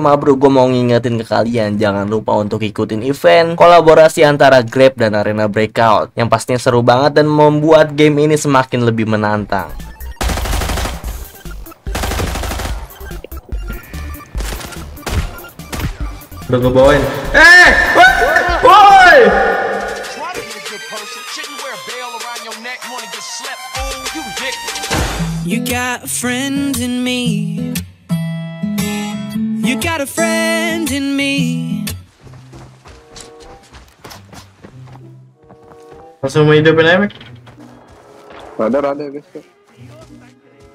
Mabro, gue mau ngingetin ke kalian, jangan lupa untuk ikutin event kolaborasi antara Grab dan Arena Breakout yang pastinya seru banget dan membuat game ini semakin lebih menantang. Udah gue bawain. Woi! You got a friend in me. You got a friend in me. Langsung mau hidupin aja, Mek? Ada besok.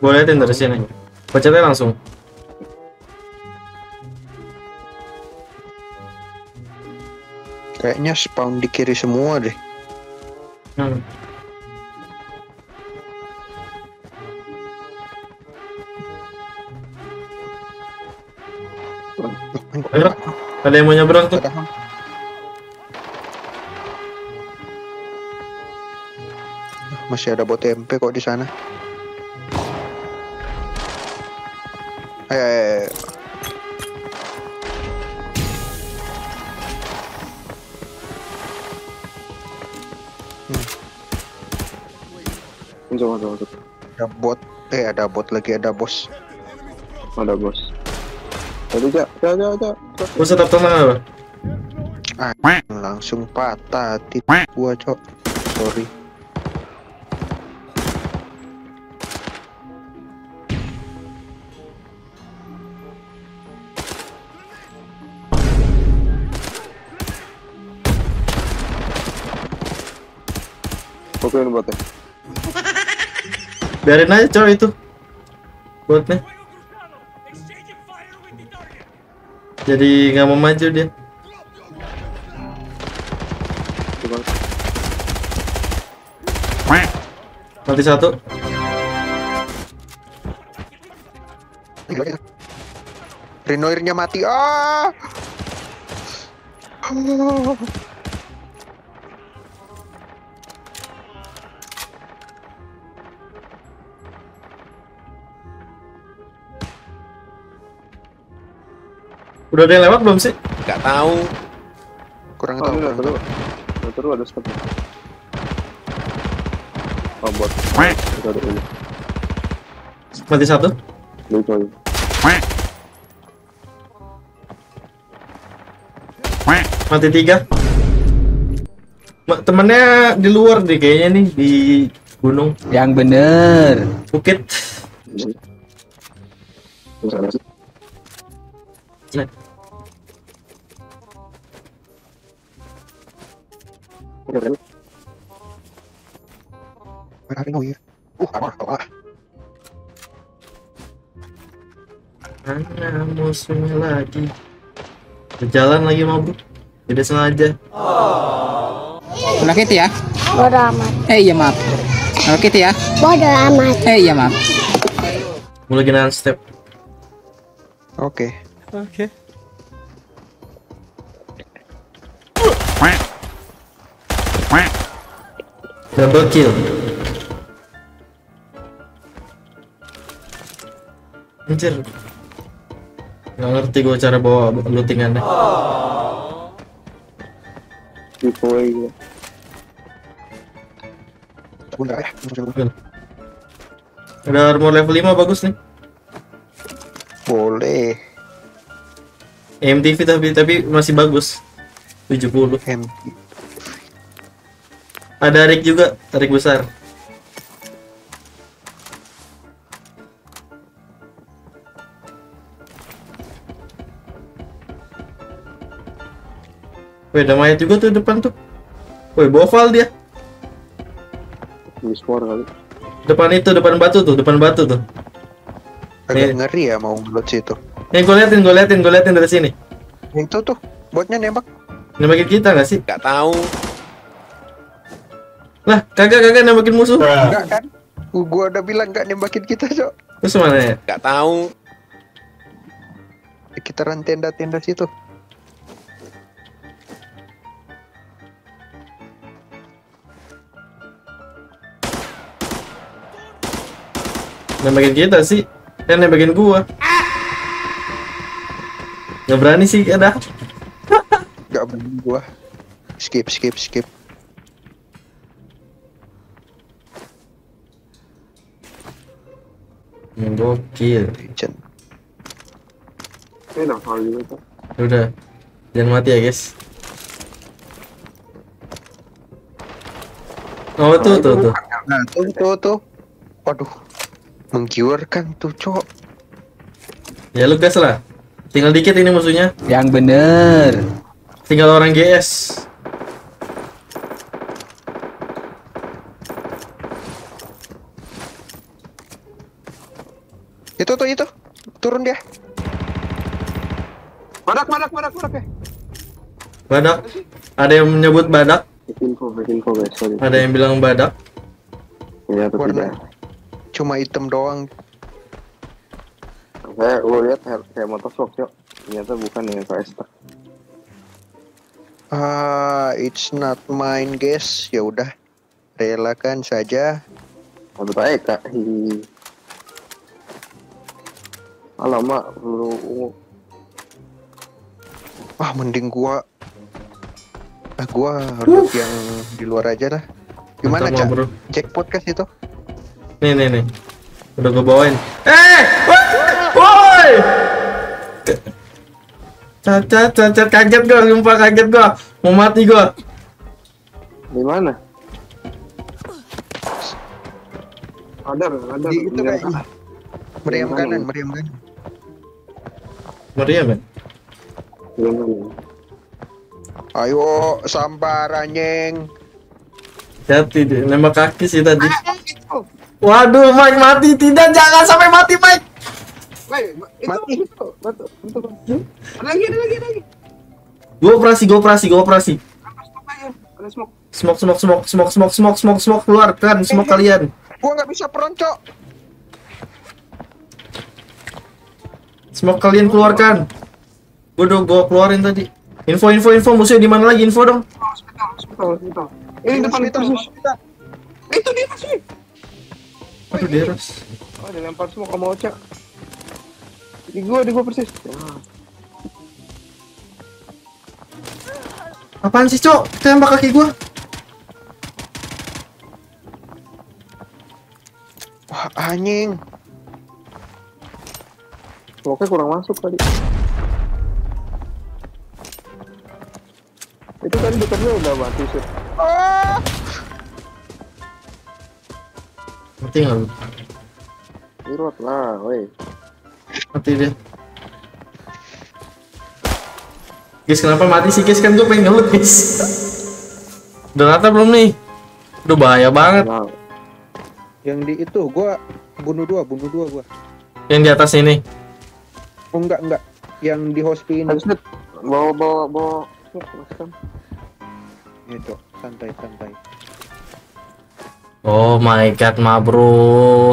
Gua liatin dari sini. Pecetnya langsung. Kayaknya spawn di kiri semua deh. Ayo, ada yang mau nyebrang tuh. Masih ada bot MP kok di sana. Ayo. Masuk. Ada bot lagi, ada bos. Ada bos. Aduh, jauh. Gua tetap tenang, apa? Langsung patah hati gua, Cok. Sorry. Oke, ini botnya. Biarin aja, Cok, itu. Botnya. Jadi nggak mau maju dia. Mati satu. Renoirnya mati. Ah! Oh. Udah ada yang lewat belum sih? Gak tahu. Kurang tahu. Terus ada step. Oh, buat. Ada ini. Mati satu. Belum. Mati tiga. Temennya di luar deh kayaknya nih, di gunung. Yang bener. Bukit. Musuhnya lagi berjalan lagi, Mabro, tidak sengaja. Udah gitu ya, bodo amat. Iya maaf. Udah gitu ya, bodo amat. Iya maaf. Mulai gini step. Oke. Double kill. Anjir. Nggak ngerti gue cara bawa lootingannya. Giveaway. Ada armor level 5 bagus nih. Boleh. MTV tapi masih bagus. 70 MTV. Ada rig juga, rig besar. Weh, ada mayat juga tuh depan tuh. Weh, boval dia. X4 kali. Depan itu, depan batu tuh. Agak ngeri ya mau ngelot situ. Nih gue liatin dari sini. Itu tuh, botnya nembak. Nembakin kita nggak sih? Nggak tahu. Lah, kagak nembakin musuh. Enggak kan? Gua udah bilang enggak nembakin kita, Cok. Terus mana ya? Enggak tahu. Sekitaran tenda-tenda situ. Nembakin kita sih. Nembakin gua. Gak berani sih, ada. Gak berani gua. Skip. Gokil. Udah, jangan mati ya guys. Oh tuh. Nah, tuh. Waduh, menggiurkan tuh cok. Ya lu gas lah. Tinggal dikit ini musuhnya. Yang bener. Tinggal orang GS. Itu turun dia. Badak ya. Badak. Ada yang menyebut badak. Info guys, sorry. Ada yang bilang badak. Ya, warna cuma hitam doang. Saya lihat kayak motor sok yuk. Ternyata bukan yang X4. It's not mine guys. Ya udah, relakan saja. Aduh baik kak. Alamak, peluru ungu. Ah, mending gua harus yang di luar aja lah. Gimana cak? Cek podcast itu. Nih. Udah gua bawain. Woi! Cacat, kaget gua. Mau mati gua. Di mana? Ada. Itu kayak meriam kanan, meriam kan? Ayo sampar anjing. Hati deh, nembak kaki sih tadi. Waduh, Mike mati. Tidak, jangan sampai mati Mike. Mati. Lagi. Gua operasi. Smoke keluarkan smoke kalian. Gua enggak bisa peroncok. Smoke kalian keluarkan. Gua keluarin tadi. Info musuhnya di mana lagi? Info dong. Hospital. Ini depan hospital. Itu dia sih. Aduh deras. Oh, dilempar semua sama Oca. Di gua persis. Apaan sih, Cok? Tembak kaki gua. Wah, anjing. Bloknya kurang masuk tadi. Itu tadi dekatnya udah mati sih. Mati nggak lu? Irot lah, woi. Mati deh. Guys, kenapa mati sih guys? Kan gue pengen ngelut guys. Udah rata belum nih? Udah bahaya banget. Yang di itu gue bunuh dua gue. Yang di atas ini? Oh enggak, yang di hospital ini. Bawa. Ya dok, santai. Oh my god, ma bro.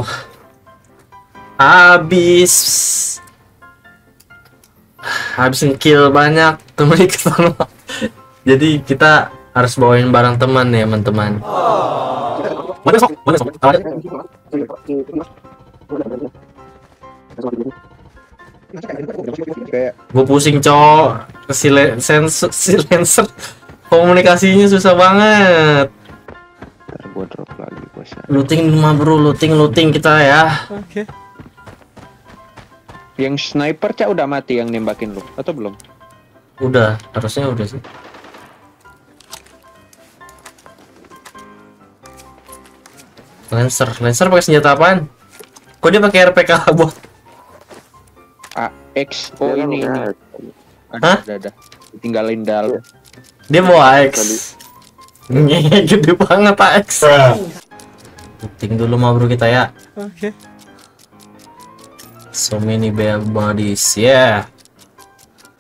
Habis nge-kill banyak temen kita. Jadi kita harus bawain barang teman ya, teman-teman. Mana sok? Gue pusing cowok, silencer komunikasinya susah banget. Gue drop lagi bos. Looting mah bro, looting kita ya. Oke. Yang sniper cak udah mati yang nembakin lu atau belum? Udah, harusnya udah sih. Lancer pakai senjata apaan? Kok dia pakai RPK buat? X4 ini. Ada. Tinggalin dal. Dia mau AX. Gede banget AX. Ting dulu mau bro kita ya. Oke. So many bad bodies, yeah.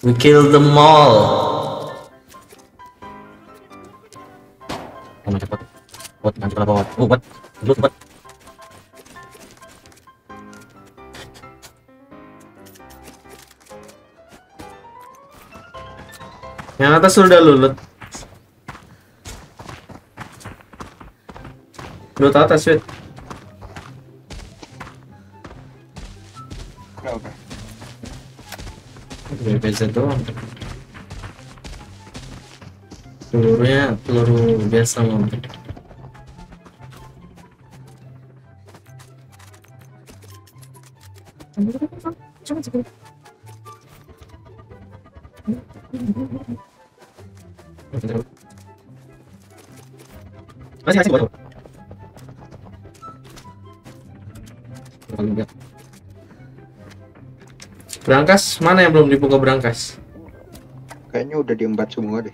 We kill them all. Kamu cepat. Buat. Yang atas sudah lulut. Lulut atas, wait. Oke. WBZ doang. Pelurunya peluru biasa mau. Masih bodoh. Berangkas mana yang belum dibuka berangkas? Kayaknya udah diembat semua deh.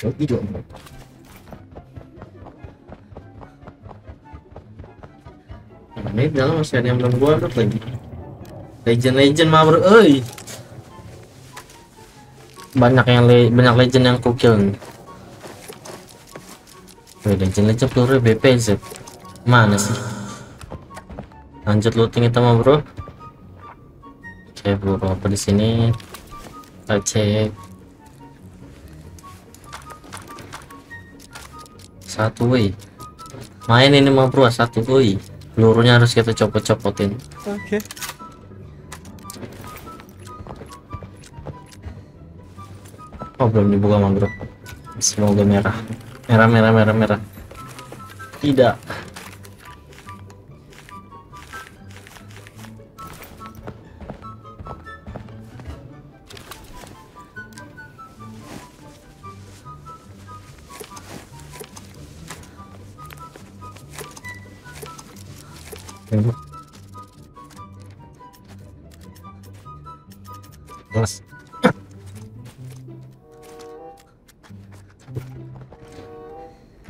Joki dong. Ini dalam masih ada yang belum gua upload lagi. Legend mah bro, oi. Banyak legend yang kukil nih. Legend peluru BPZ. Mana sih? Lanjut looting kita mah bro. Oke, peluru apa di sini? Kita cek. Satu woi. Main ini mah bro, satu woi. Pelurunya harus kita copot-copotin. Oke. Oh, belum dibuka mang bro. Semoga merah. Merah. Tidak. Mas.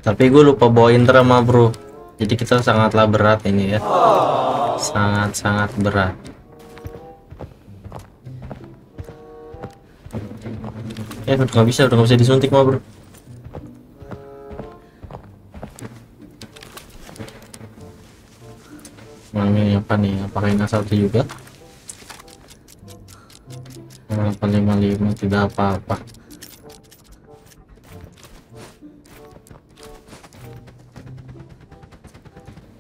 Tapi gue lupa bawain drama bro. Jadi kita sangatlah berat ini ya. Sangat-sangat berat. Udah nggak bisa disuntik mah bro. Ini apa nih? Apakah ini satu juga? 55 tidak apa-apa.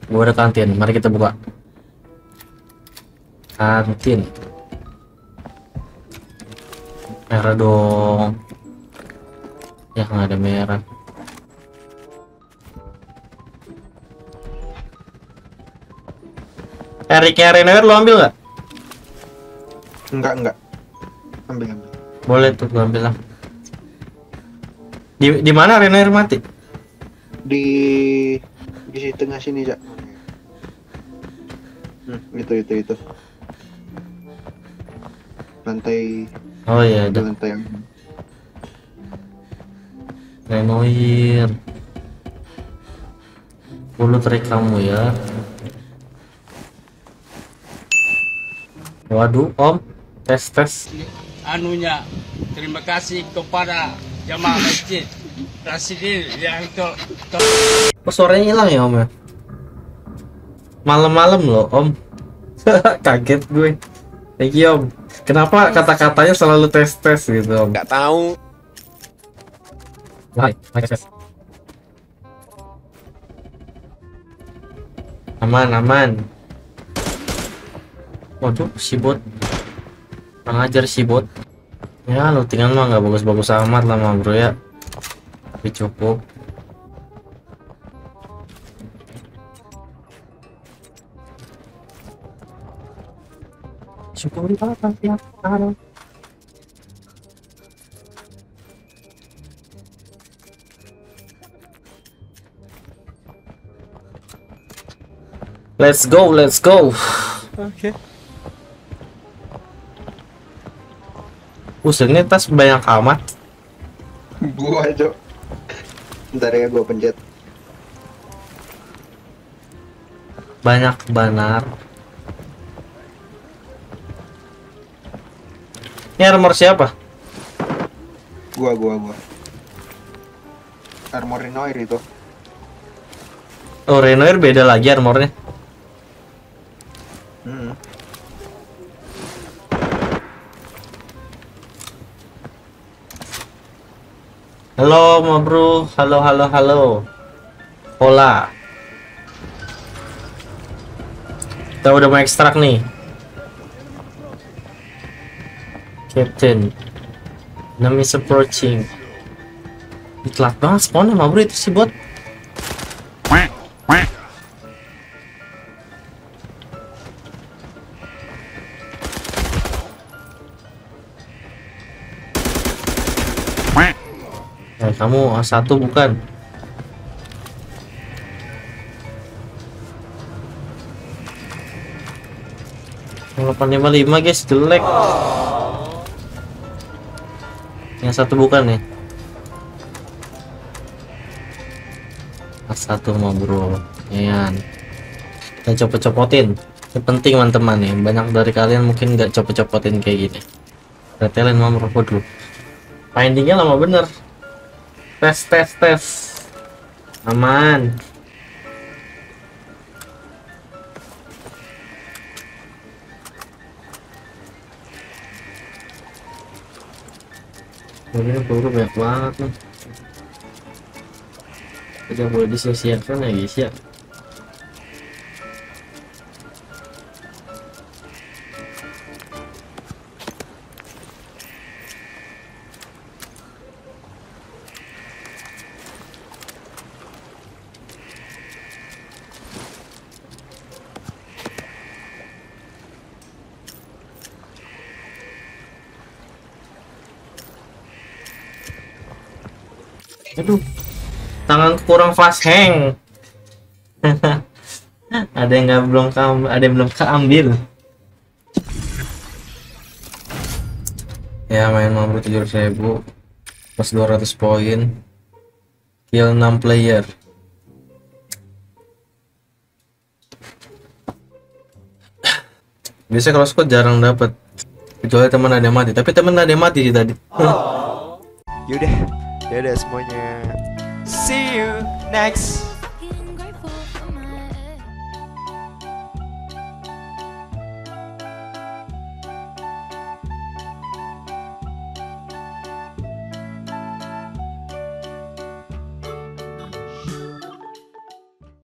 Gua ada kantin, mari kita buka. Kantin. Merah dong. Ya nggak ada merah. Eriknya Renner lo ambil nggak? Enggak. Ambil. Boleh tuh gua ambil lah. Di mana Renner mati? Di tengah sini, Cak. Itu. Lantai. Oh iya, ada lantai yang. Renner. Bulu trik kamu ya. Waduh om, tes anunya. Terima kasih kepada jamaah masjid Rasidil yang suaranya hilang ya om ya, malam-malam loh om. Kaget gue. Thank you om. Kenapa kata-katanya selalu tes gitu om? Nggak tahu. Hai. Aman. Waduh, si bot. Mengajar si bot. Ya, lootingan mah nggak bagus-bagus amat lah mah bro ya. Tapi cukup. Syukuri apa ya? Let's go. Oke. Ini tas banyak amat. Gua aja. Bentar ya gua pencet. Banyak benar. Ini armor siapa? Gua. Armor Renoir itu. Oh, Renoir beda lagi armornya. Halo Mabru, halo halo halo. Hola. Kita udah mau ekstrak nih. Captain. Enemy is approaching. Telat banget spawnnya Mabru itu sih bot. Kamu satu bukan? Yang 855 guys jelek. Yang satu bukan nih. Satu mau bro. Yan. Kita copot-copotin. Ini penting teman-teman nih. Banyak dari kalian mungkin nggak copot-copotin kayak gini. Retelin mau merokok dulu. Findingnya lama bener. Tes aman. Ini peluru banyak banget nih, tidak boleh disia-siakan ya guys ya. Aduh, tangan kurang fast hang. Ada yang nggak belum kamu, ada yang belum keambil. Ya main Mabru 7.000, plus 200 poin, kill 6 player. Biasanya kalau squad jarang dapat, kecuali teman ada yang mati. Tapi teman ada yang mati sih tadi. Yaudah. Dadah semuanya. See you next.